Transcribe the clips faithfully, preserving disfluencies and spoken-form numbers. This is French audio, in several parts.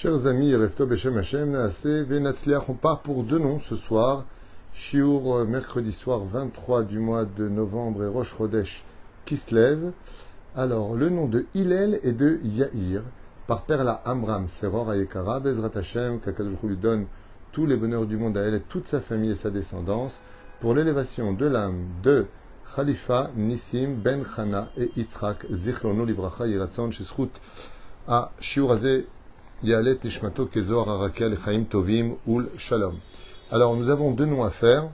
Chers amis, Refto Beshem Hashem, Naaseh, Venatzliach, on part pour deux noms ce soir. Shiur, mercredi soir vingt-trois du mois de novembre et Rosh Chodesh qui se lève. Alors, le nom de Hillel et de Yaïr, par Perla Amram, Seror, Ayekara, Bezrat Hashem, qu'Akadosh Baruch Hou lui donne tous les bonheurs du monde à elle et toute sa famille et sa descendance, pour l'élévation de l'âme de Khalifa Nissim ben Hanna et Yitzhak, Zichrono Livracha, Yiratzon, Shesrout, à Shiur Azeh. Alors, nous avons deux noms à faire,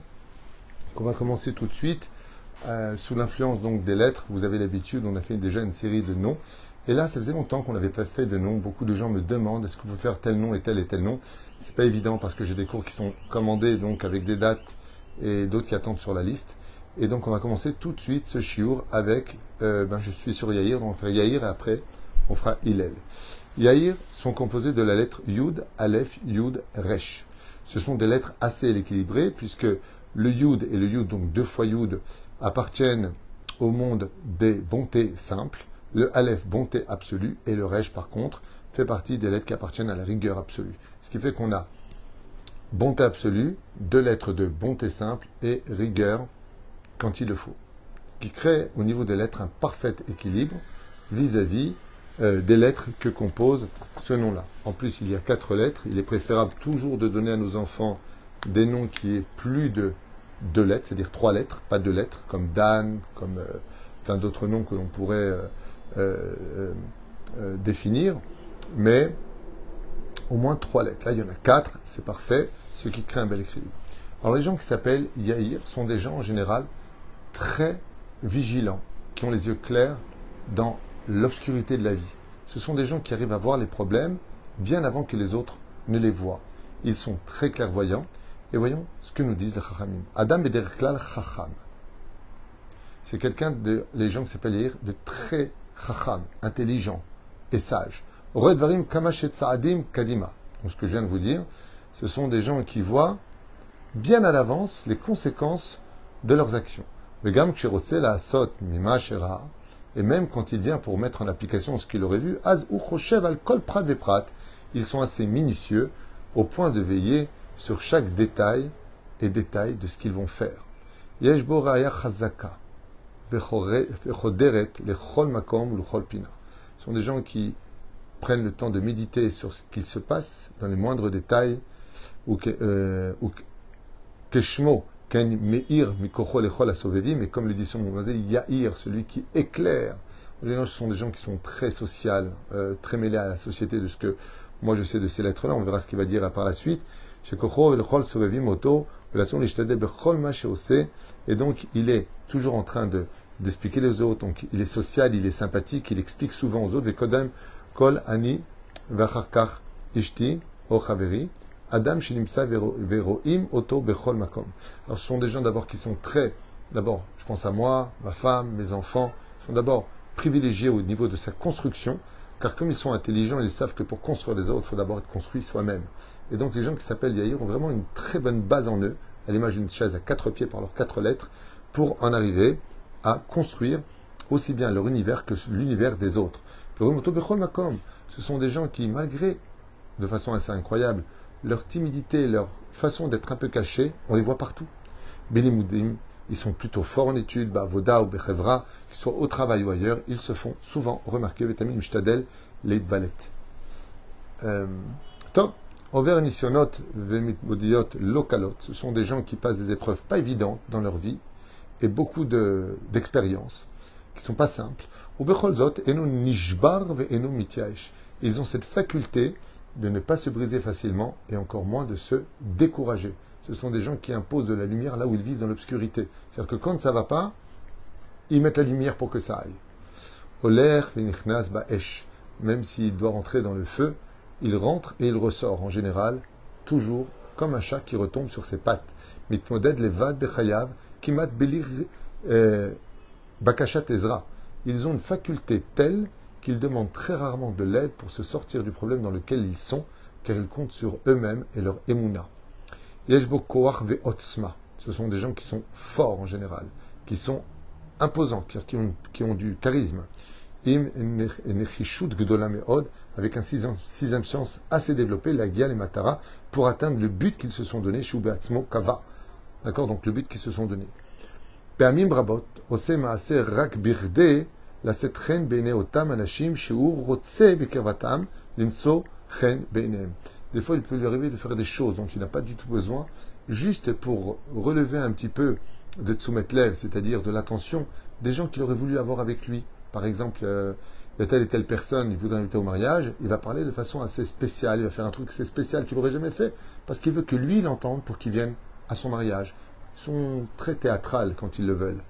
qu'on va commencer tout de suite, euh, sous l'influence donc des lettres. Vous avez l'habitude, on a fait déjà une série de noms, et là, ça faisait longtemps qu'on n'avait pas fait de noms. Beaucoup de gens me demandent, est-ce que vous pouvez faire tel nom et tel et tel nom? C'est pas évident, parce que j'ai des cours qui sont commandés, donc avec des dates, et d'autres qui attendent sur la liste, et donc on va commencer tout de suite ce shiur avec, euh, ben je suis sur Yaïr, on va faire Yaïr, et après, on fera Hillel. Yaïr sont composés de la lettre Yud, Aleph, Yud, Resh. Ce sont des lettres assez équilibrées, puisque le Yud et le Yud, donc deux fois Yud, appartiennent au monde des bontés simples. Le Aleph, bonté absolue, et le Resh, par contre, fait partie des lettres qui appartiennent à la rigueur absolue. Ce qui fait qu'on a bonté absolue, deux lettres de bonté simple et rigueur quand il le faut. Ce qui crée au niveau des lettres un parfait équilibre vis-à-vis Euh, des lettres que compose ce nom-là. En plus, il y a quatre lettres. Il est préférable toujours de donner à nos enfants des noms qui aient plus de deux lettres, c'est-à-dire trois lettres, pas deux lettres, comme Dan, comme euh, plein d'autres noms que l'on pourrait euh, euh, euh, définir, mais au moins trois lettres. Là, il y en a quatre, c'est parfait, ce qui crée un bel équilibre. Alors, les gens qui s'appellent Yaïr sont des gens, en général, très vigilants, qui ont les yeux clairs dans l'obscurité de la vie. Ce sont des gens qui arrivent à voir les problèmes bien avant que les autres ne les voient. Ils sont très clairvoyants. Et voyons ce que nous disent les Chachamim. Adam Bederklal Chacham. C'est quelqu'un de, les gens qui s'appellent Yaïr, de très Chacham, intelligent et sage. Redvarim Kamachet Saadim Kadima. Donc ce que je viens de vous dire, ce sont des gens qui voient bien à l'avance les conséquences de leurs actions. Le Gam Kshirose la Sot Mima Shera. Et même quand il vient pour mettre en application ce qu'il aurait vu, ils sont assez minutieux au point de veiller sur chaque détail et détail de ce qu'ils vont faire. Ce sont des gens qui prennent le temps de méditer sur ce qu'il se passe dans les moindres détails. Ou keshmo. Mais comme le dit son nom, Yaïr, celui qui éclaire. Ce sont des gens qui sont très sociaux, euh, très mêlés à la société, de ce que moi je sais de ces lettres-là. On verra ce qu'il va dire par la suite. Et donc il est toujours en train de, d'expliquer les autres. Donc il est social, il est sympathique, il explique souvent aux autres. Adam Shinimsa Veroim Oto Bechol Makom. Alors ce sont des gens d'abord qui sont très, d'abord je pense à moi, ma femme, mes enfants, sont d'abord privilégiés au niveau de sa construction, car comme ils sont intelligents, ils savent que pour construire les autres, il faut d'abord être construit soi-même. Et donc les gens qui s'appellent Yaïr ont vraiment une très bonne base en eux, à l'image d'une chaise à quatre pieds par leurs quatre lettres, pour en arriver à construire aussi bien leur univers que l'univers des autres. Oto Bechol Makom, ce sont des gens qui, malgré, de façon assez incroyable, leur timidité, leur façon d'être un peu cachée, on les voit partout. Bélimoudim, ils sont plutôt forts en études, Bavoda ou Bechevra, qu'ils soient au travail ou ailleurs, ils se font souvent remarquer. Vitamine Mishtadel, les balettes. Top, envers Nisionot, Vemitmodiot, Lokalot, ce sont des gens qui passent des épreuves pas évidentes dans leur vie et beaucoup de, d'expériences qui ne sont pas simples. Ou Becholzot, Enou Nishbar, Enou Mitiaesh. Ils ont cette faculté de ne pas se briser facilement et encore moins de se décourager. Ce sont des gens qui imposent de la lumière là où ils vivent dans l'obscurité. C'est-à-dire que quand ça ne va pas, ils mettent la lumière pour que ça aille. Oler v'nichnas ba'esh. Même s'il doit rentrer dans le feu, il rentre et il ressort en général, toujours comme un chat qui retombe sur ses pattes. Mitmoded levad bechayav kimat belir bakashat ezra. Ils ont une faculté telle qu'ils demandent très rarement de l'aide pour se sortir du problème dans lequel ils sont, car ils comptent sur eux-mêmes et leur émouna. Ce sont des gens qui sont forts en général, qui sont imposants, qui ont, qui ont du charisme. im nechishut gdola meod, avec un sixième sens assez développé, la Gia et Matara, pour atteindre le but qu'ils se sont donné, Shubeatzmo Kava. D'accord, donc le but qu'ils se sont donné. Peamim Rabot, Ose Maase Rak Birde, La Setchen Bene Otam Anashim, Sheur Rotse Bekervatam, Limso Chen Benem. Des fois, il peut lui arriver de faire des choses dont il n'a pas du tout besoin, juste pour relever un petit peu de Tsumet Lev, c'est-à-dire de l'attention des gens qu'il aurait voulu avoir avec lui. Par exemple, euh, il y a telle et telle personne, il voudrait inviter au mariage, il va parler de façon assez spéciale, il va faire un truc assez spécial qu'il n'aurait jamais fait, parce qu'il veut que lui l'entende pour qu'il vienne à son mariage. Ils sont très théâtrales quand ils le veulent.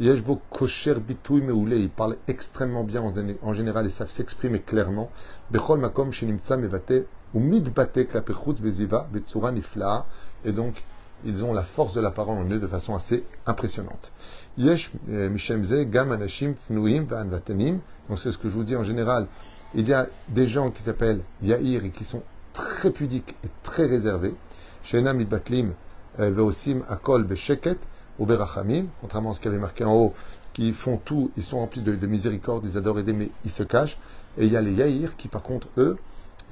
Yeshbo kosher bitoui meoulé, ils parlent extrêmement bien en général et savent s'exprimer clairement. Bechol makom shenimtsa mevate ou midbate klapechut beziva betsura nifla. Et donc, ils ont la force de la parole en eux de façon assez impressionnante. Yesh mishemze gam anashim tsnuim va'anvatenim. Donc c'est ce que je vous dis en général. Il y a des gens qui s'appellent Yaïr et qui sont très pudiques et très réservés. Sheinam mitbatlim veosim akol besheket uberachamim. Contrairement à ce qu'il y avait marqué en haut, qui font tout, ils sont remplis de, de miséricorde, ils adorent aider, mais ils se cachent. Et il y a les Yaïr qui, par contre, eux,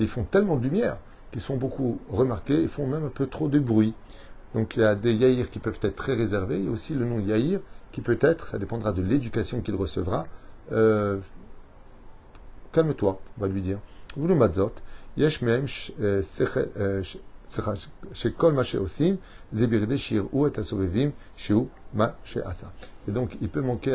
ils font tellement de lumière qu'ils sont beaucoup remarqués et font même un peu trop de bruit. Donc il y a des Yaïr qui peuvent être très réservés, et aussi le nom Yaïr qui peut être, ça dépendra de l'éducation qu'il recevra, euh, calme-toi, on va lui dire. Et donc il peut manquer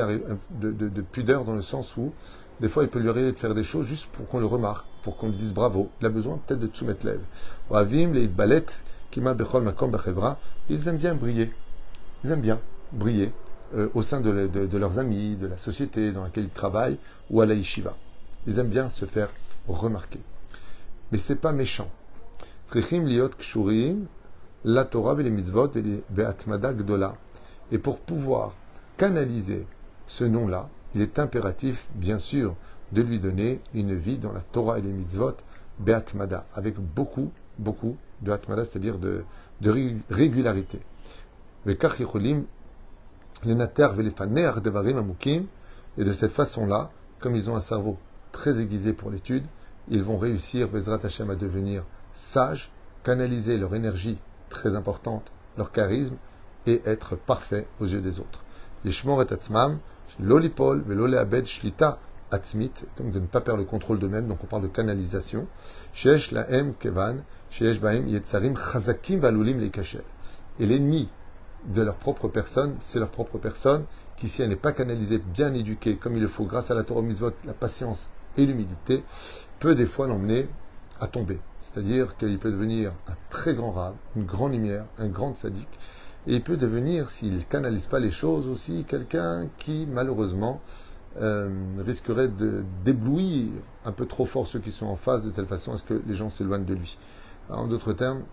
de, de, de pudeur dans le sens où, des fois, il peut lui arriver de faire des choses juste pour qu'on le remarque, pour qu'on lui dise bravo. Il a besoin peut-être de soumettre l'élève. Oavim, les balettes, Kima Bechol Makom Bechevra, ils aiment bien briller. Ils aiment bien briller euh, au sein de, le, de, de leurs amis, de la société dans laquelle ils travaillent, ou à la yeshiva. Ils aiment bien se faire remarquer. Mais c'est pas méchant. Trichim liot kshurim, la Torah ve les mitzvot ve les beatmada gdola. Et pour pouvoir canaliser ce nom-là, il est impératif, bien sûr, de lui donner une vie dans la Torah et les mitzvot, beatmada, avec beaucoup, beaucoup de atmada, c'est-à-dire de, de régularité. Et de cette façon-là, comme ils ont un cerveau très aiguisé pour l'étude, ils vont réussir, Bezrat Hashem, à devenir sages, canaliser leur énergie très importante, leur charisme, et être parfaits aux yeux des autres. Yeshmor et Atzmam, Lolipol, Velole Abed, Shlita, Atzmit, donc de ne pas perdre le contrôle d'eux-mêmes, donc on parle de canalisation. Sheesh lahem kevan, sheesh bahem yetzarim chazakim valulim leikashel. Et l'ennemi de leur propre personne, c'est leur propre personne, qui si elle n'est pas canalisée, bien éduquée, comme il le faut, grâce à la Torah mitzvot, la patience et l'humilité, peut des fois l'emmener à tomber. C'est-à-dire qu'il peut devenir un très grand rab, une grande lumière, un grand sadique. Et il peut devenir, s'il ne canalise pas les choses aussi, quelqu'un qui, malheureusement, euh, risquerait de d'éblouir un peu trop fort ceux qui sont en face, de telle façon à ce que les gens s'éloignent de lui. Alors, en d'autres termes,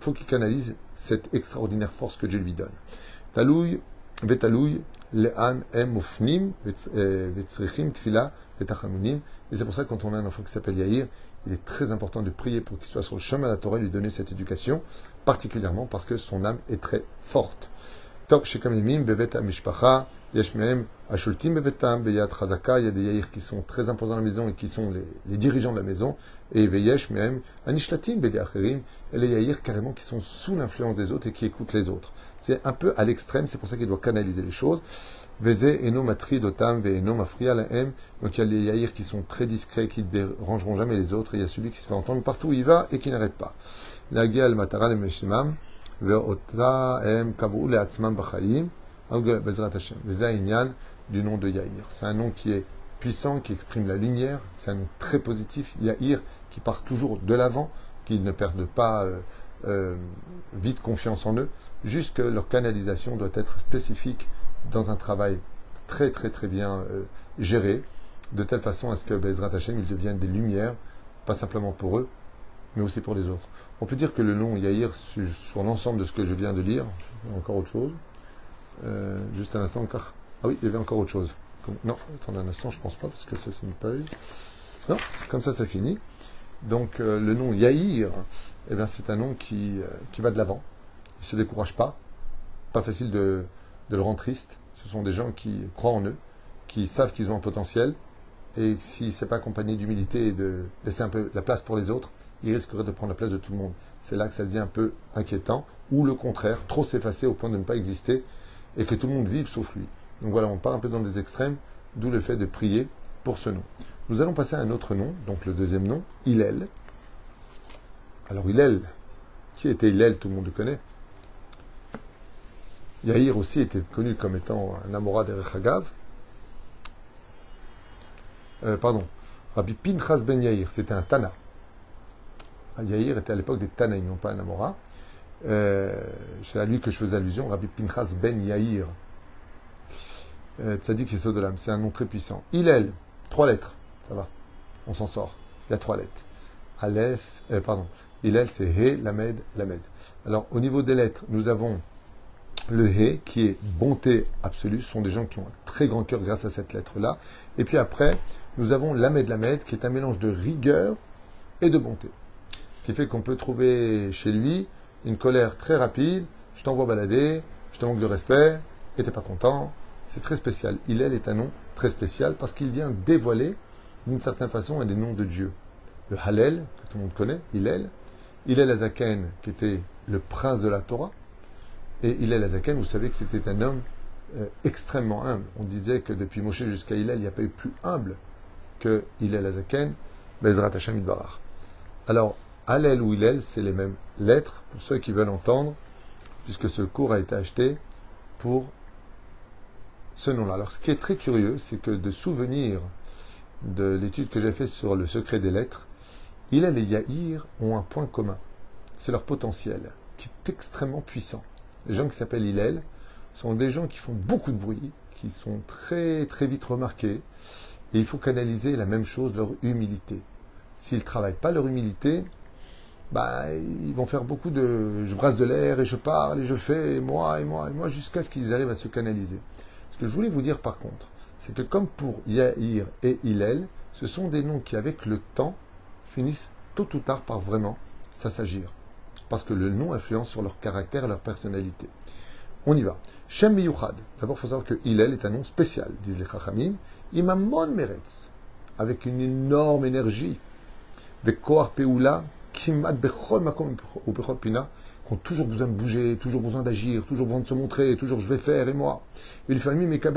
il faut qu'il canalise cette extraordinaire force que Dieu lui donne. Talouy, betalouy, le'an em ofnim, vetzrichim, tfila, vetachamunim. Et c'est pour ça que quand on a un enfant qui s'appelle Yaïr, il est très important de prier pour qu'il soit sur le chemin de la Torah et lui donner cette éducation, particulièrement parce que son âme est très forte. Top shekamimim bevet amishpacha yeshmehem ashultim bevetam beyat chazaka. Il y a des Yaïr qui sont très imposants à la maison et qui sont les, les dirigeants de la maison. Et veyeshmehem anishlatim beyachirim. Et les Yaïr carrément qui sont sous l'influence des autres et qui écoutent les autres. C'est un peu à l'extrême, c'est pour ça qu'il doit canaliser les choses. Vezé eno matri dotam ve eno mafria lahem. Donc il y a les Yaïr qui sont très discrets, qui ne dérangeront jamais les autres, et il y a celui qui se fait entendre partout où il va et qui n'arrête pas. La gueule matara le meshimam ve ota em kavu le atzmam b'chaim al bezrat Hashem. Vezé inyan du nom de Yaïr. C'est un nom qui est puissant, qui exprime la lumière. C'est un nom très positif. Yaïr qui part toujours de l'avant, qui ne perdent pas euh, euh, vite confiance en eux. Juste que leur canalisation doit être spécifique, dans un travail très très très bien euh, géré, de telle façon à ce que Bezrat Hashem, ils deviennent des lumières, pas simplement pour eux, mais aussi pour les autres. On peut dire que le nom Yaïr, sur, sur l'ensemble de ce que je viens de lire, encore autre chose, euh, juste un instant encore, ah oui, il y avait encore autre chose, comme, non, attendez un instant, je pense pas, parce que ça c'est une page, non, comme ça ça finit, donc euh, le nom Yaïr, eh bien, c'est un nom qui, euh, qui va de l'avant, il se décourage pas, pas facile de de le rendre triste. Ce sont des gens qui croient en eux, qui savent qu'ils ont un potentiel, et si ce n'est pas accompagné d'humilité et de laisser un peu la place pour les autres, il risquerait de prendre la place de tout le monde. C'est là que ça devient un peu inquiétant, ou le contraire, trop s'effacer au point de ne pas exister, et que tout le monde vive sauf lui. Donc voilà, on part un peu dans des extrêmes, d'où le fait de prier pour ce nom. Nous allons passer à un autre nom, donc le deuxième nom, Hillel. Alors Hillel, qui était Hillel, tout le monde le connaît. Yaïr aussi était connu comme étant un Amora d'Erech Hagav. Euh, pardon, Rabbi Pinchas ben Yaïr, c'était un Tana. Yaïr était à l'époque des Tanaïs, non pas un Amora. Euh, c'est à lui que je faisais allusion, Rabbi Pinchas ben Yaïr. Euh, Tzadik Yesod de l'âme, c'est un nom très puissant. Hillel, trois lettres, ça va, on s'en sort, il y a trois lettres. Aleph, euh, pardon, Hillel c'est He, Lamed, Lamed. Alors au niveau des lettres, nous avons le He qui est bonté absolue, ce sont des gens qui ont un très grand cœur grâce à cette lettre-là. Et puis après, nous avons Lamed, Lamed qui est un mélange de rigueur et de bonté. Ce qui fait qu'on peut trouver chez lui une colère très rapide, je t'envoie balader, je te manque de respect, et t'es pas content. C'est très spécial. Hillel est un nom très spécial parce qu'il vient dévoiler d'une certaine façon un des noms de Dieu. Le Hallel, que tout le monde connaît, Hillel. Hillel Azaken, qui était le prince de la Torah. Et Hillel Azaken, vous savez que c'était un homme euh, extrêmement humble. On disait que depuis Moshe jusqu'à Hillel, il n'y a pas eu plus humble que Hillel Azaken, Bezrat Hashem Yitbarach. Alors, Hallel ou Hillel, c'est les mêmes lettres pour ceux qui veulent entendre, puisque ce cours a été acheté pour ce nom-là. Alors, ce qui est très curieux, c'est que de souvenir de l'étude que j'ai faite sur le secret des lettres, Hillel et Yaïr ont un point commun. C'est leur potentiel, qui est extrêmement puissant. Les gens qui s'appellent Hillel sont des gens qui font beaucoup de bruit, qui sont très très vite remarqués, et il faut canaliser la même chose, leur humilité. S'ils ne travaillent pas leur humilité, bah, ils vont faire beaucoup de « je brasse de l'air, et je parle, et je fais, et moi, et moi, et moi », jusqu'à ce qu'ils arrivent à se canaliser. Ce que je voulais vous dire par contre, c'est que comme pour Yaïr et Hillel, ce sont des noms qui avec le temps finissent tôt ou tard par vraiment s'assagir. Parce que le nom influence sur leur caractère et leur personnalité. On y va. Shem Miyuchad. D'abord, il faut savoir que Hillel est un nom spécial, disent les Chachamim. Imamon Meretz. Avec une énorme énergie. Vekoar Peula, Kimat Bechol Makom ou Bechol Pina. Qui ont toujours besoin de bouger, toujours besoin d'agir, toujours besoin de se montrer, toujours je vais faire et moi. Il peut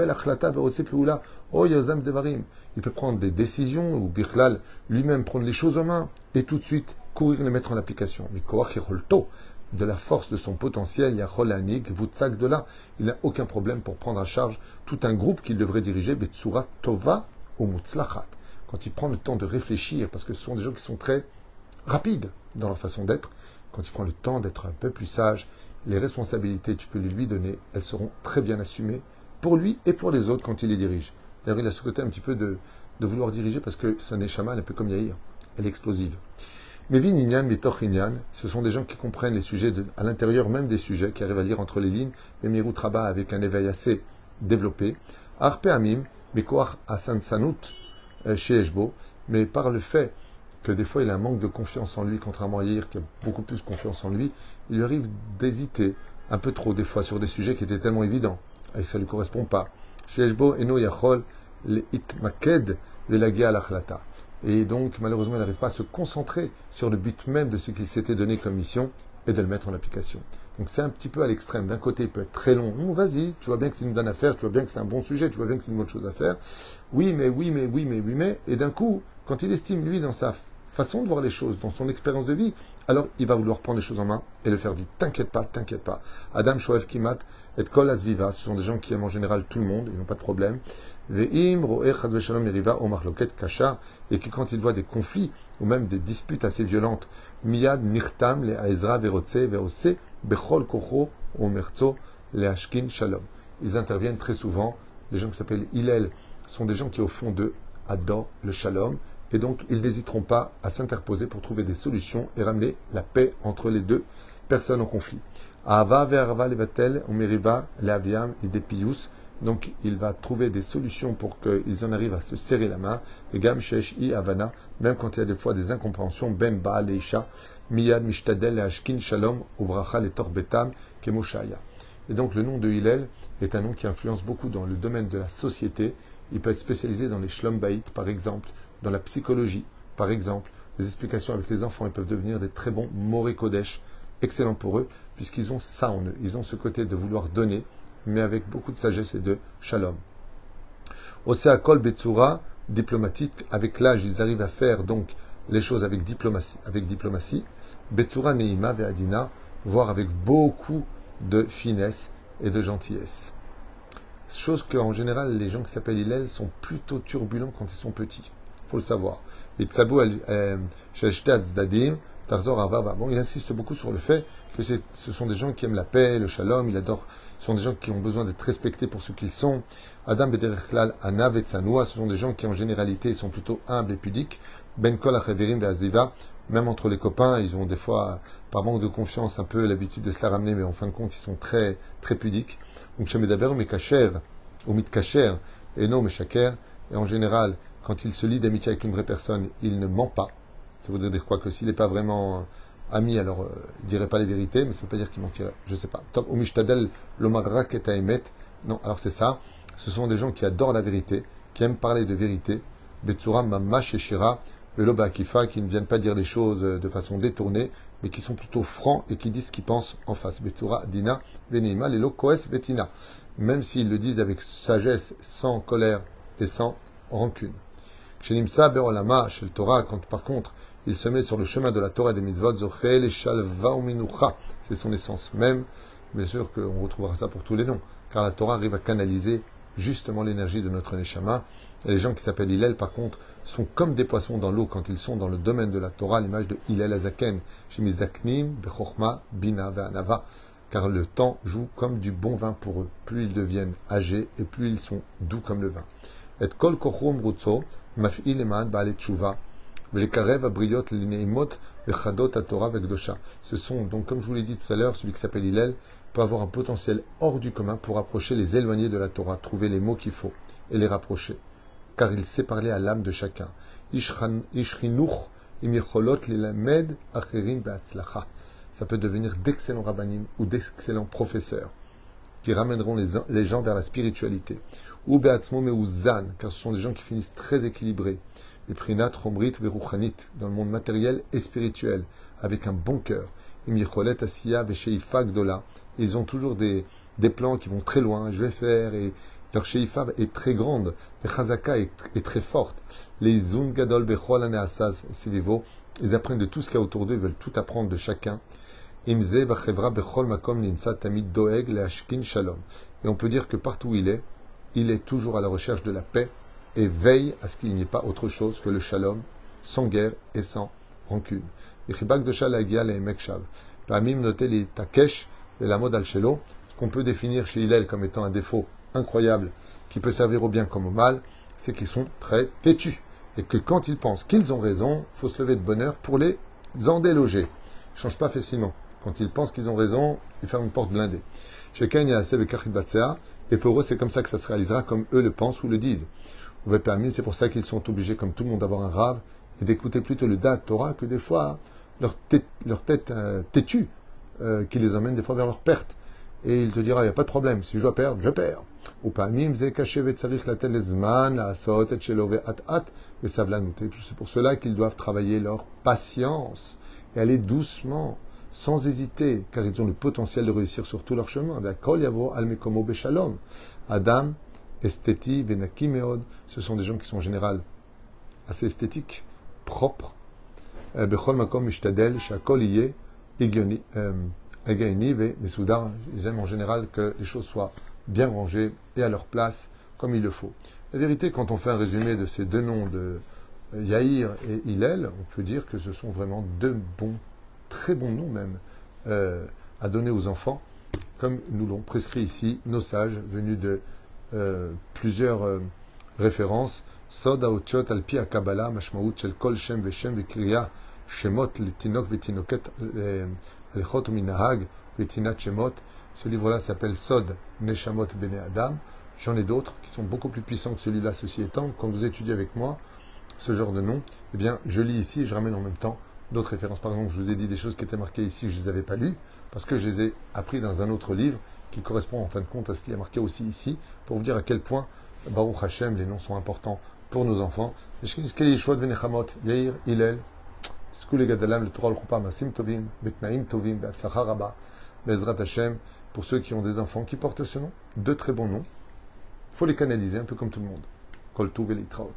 prendre des décisions, ou Birklal, lui-même prendre les choses en main, et tout de suite courir les mettre en application. De la force de son potentiel, il n'a aucun problème pour prendre à charge tout un groupe qu'il devrait diriger, Betsura Tova ou Mutzlachat. Quand il prend le temps de réfléchir, parce que ce sont des gens qui sont très rapides dans leur façon d'être, quand il prend le temps d'être un peu plus sage, les responsabilités que tu peux lui donner, elles seront très bien assumées pour lui et pour les autres quand il les dirige. D'ailleurs, il a ce côté un petit peu de, de vouloir diriger parce que sa neshama, un peu comme Yaïr, elle est explosive. Mais Vinyan, mais Torchinyan, ce sont des gens qui comprennent les sujets de, à l'intérieur même des sujets, qui arrivent à lire entre les lignes, mais Mirut Rabba avec un éveil assez développé. Arpe Amim, mais Koach Hassan Sanout chez Eshbo, mais par le fait que des fois il a un manque de confiance en lui, contrairement à Yaïr qui a beaucoup plus confiance en lui, il lui arrive d'hésiter un peu trop des fois sur des sujets qui étaient tellement évidents et que ça ne lui correspond pas. Et donc malheureusement il n'arrive pas à se concentrer sur le but même de ce qu'il s'était donné comme mission et de le mettre en application. Donc c'est un petit peu à l'extrême. D'un côté il peut être très long, oh, vas-y, tu vois bien que c'est une bonne affaire, tu vois bien que c'est un bon sujet, tu vois bien que c'est une bonne chose à faire, oui mais oui mais oui mais oui mais, et d'un coup quand il estime lui dans sa façon de voir les choses, dans son expérience de vie, alors il va vouloir prendre les choses en main et le faire vite. T'inquiète pas, t'inquiète pas. Adam Shoev Kimat et Kol Azviva, ce sont des gens qui aiment en général tout le monde, ils n'ont pas de problème. Ve'im Ro'eh Chaz Veshalom Yeriva Omarloket Kasha, et qui quand ils voient des conflits ou même des disputes assez violentes, Miyad Nirtam Le Aezra Verotse Verose Bechol Kocho Omerzo Le Ashkin Shalom. Ils interviennent très souvent. Les gens qui s'appellent Hillel sont des gens qui au fond d'eux adorent le Shalom. Et donc, ils n'hésiteront pas à s'interposer pour trouver des solutions et ramener la paix entre les deux personnes en conflit. Donc, il va trouver des solutions pour qu'ils en arrivent à se serrer la main. Même quand il y a des fois des incompréhensions, et donc, le nom de Hillel est un nom qui influence beaucoup dans le domaine de la société Il peut être spécialisé dans les shlom bayit, par exemple, dans la psychologie, par exemple. Les explications avec les enfants, ils peuvent devenir des très bons moré kodesh, excellents pour eux, puisqu'ils ont ça en eux. Ils ont ce côté de vouloir donner, mais avec beaucoup de sagesse et de shalom. Osea kol betsura, diplomatique, avec l'âge, ils arrivent à faire donc les choses avec diplomatie. Avec diplomatie. Betsura neima ve'adina, voire avec beaucoup de finesse et de gentillesse. Chose qu'en général, les gens qui s'appellent Hillel sont plutôt turbulents quand ils sont petits. Il faut le savoir. Bon, il insiste beaucoup sur le fait que ce sont des gens qui aiment la paix, le shalom, il adore, ce sont des gens qui ont besoin d'être respectés pour ce qu'ils sont. Adam Bederklal Ana Vetsanua, ce sont des gens qui en généralité sont plutôt humbles et pudiques. Ben Kol Acheverim Ve'aziva, même entre les copains, ils ont des fois, par manque de confiance, un peu l'habitude de se la ramener, mais en fin de compte, ils sont très, très pudiques. Donc, Shemedaber, Mekacher, ou Mitkacher, et non Meshaker. Et en général, quand il se lie d'amitié avec une vraie personne, il ne ment pas. Ça voudrait dire quoi? Que s'il n'est pas vraiment ami, alors euh, il ne dirait pas les vérités, mais ça ne veut pas dire qu'il mentirait. Je ne sais pas. Top, Omishtadel, Lomarrak et Taemet. Non, alors c'est ça. Ce sont des gens qui adorent la vérité, qui aiment parler de vérité. Betsura, Mamash et Shira. Le Loba Akifa, qui ne viennent pas dire les choses de façon détournée, mais qui sont plutôt francs et qui disent ce qu'ils pensent en face. Betura, Dina, Beneima, Lelo, Koes, Betina. Même s'ils le disent avec sagesse, sans colère et sans rancune. Kchenimsa, Berolama, Shel Torah, quand par contre il se met sur le chemin de la Torah des mitzvot, Zochel et Shalva Uminucha. C'est son essence même. Bien sûr qu'on retrouvera ça pour tous les noms, car la Torah arrive à canaliser justement l'énergie de notre Neshama. Et les gens qui s'appellent Hillel, par contre, sont comme des poissons dans l'eau quand ils sont dans le domaine de la Torah, l'image de Hillel Azaken, Shemizdaknim, Bechorma, Bina, Ve'anava, car le temps joue comme du bon vin pour eux. Plus ils deviennent âgés et plus ils sont doux comme le vin. Et kol kochum rutso, maf'il eman ba'alet tshuva, v'lekarev abriot l'neimot, v'chadot ha'torah v'kdosha. Ce sont, donc, comme je vous l'ai dit tout à l'heure, celui qui s'appelle Hillel peut avoir un potentiel hors du commun pour approcher les éloignés de la Torah, trouver les mots qu'il faut et les rapprocher, car il sait parler à l'âme de chacun. Ça peut devenir d'excellents rabbanim ou d'excellents professeurs qui ramèneront les gens vers la spiritualité. Ou be'atzmo me'uzan, car ce sont des gens qui finissent très équilibrés. Et prinat, chomrit, ve'ruchanit, dans le monde matériel et spirituel, avec un bon cœur. Ils ont toujours des, des plans qui vont très loin, je vais faire, et leur sheifa est très grande, le chazaka est, est très forte. Les zungadol bechol aneasaz, ils apprennent de tout ce qu'il y a autour d'eux, ils veulent tout apprendre de chacun. Imze bachevra bechol makom nimsa tamid doeg leashkin shalom. Et on peut dire que partout où il est, il est toujours à la recherche de la paix et veille à ce qu'il n'y ait pas autre chose que le shalom, sans guerre et sans rancune. Ce qu'on peut définir chez Hillel comme étant un défaut incroyable qui peut servir au bien comme au mal, c'est qu'ils sont très têtus et que quand ils pensent qu'ils ont raison, il faut se lever de bonne heure pour les en déloger. Ils ne changent pas facilement. Quand ils pensent qu'ils ont raison, ils ferment une porte blindée. Et pour eux, c'est comme ça que ça se réalisera, comme eux le pensent ou le disent. C'est pour ça qu'ils sont obligés, comme tout le monde, d'avoir un rave et d'écouter plutôt le da'at Torah que des fois leur tête, leur tête euh, têtue euh, qui les emmène des fois vers leur perte. Et il te dira, il n'y a pas de problème, si je dois perdre, je perds. Ou pa'amim ze kashe ve'tzarich laten lezman la'asot et shelo ve'at'at ve'savlanut. C'est pour cela qu'ils doivent travailler leur patience et aller doucement, sans hésiter, car ils ont le potentiel de réussir sur tout leur chemin. Ve'akol yavo al mekomo be'shalom. Adam, esthéti, benaki meod. Ce sont des gens qui sont en général assez esthétiques, propres. Ils aiment en général que les choses soient bien rangées et à leur place comme il le faut. La vérité, quand on fait un résumé de ces deux noms de Yaïr et Hillel, on peut dire que ce sont vraiment deux bons, très bons noms même, euh, à donner aux enfants, comme nous l'ont prescrit ici nos sages venus de euh, plusieurs euh, références. Sod haotiot al pi hakabala mashmaut shel kol shem veshem vekriya shemot letinok vetinoket alechot uminahag vetinat shemot. Ce livre-là s'appelle Sod Nechamot Bene Adam. J'en ai d'autres qui sont beaucoup plus puissants que celui-là, ceci étant. Quand vous étudiez avec moi ce genre de nom, eh bien, je lis ici et je ramène en même temps d'autres références. Par exemple, je vous ai dit des choses qui étaient marquées ici, je ne les avais pas lues, parce que je les ai appris dans un autre livre qui correspond en fin de compte à ce qui est marqué aussi ici, pour vous dire à quel point Baruch Hashem, les noms sont importants pour nos enfants. Yair, Hillel, le Torah, le Tovim, Betnaim Tovim, Bezrat Hashem, pour ceux qui ont des enfants qui portent ce nom, deux très bons noms. Il faut les canaliser un peu comme tout le monde. Kol Tuv Velitraot.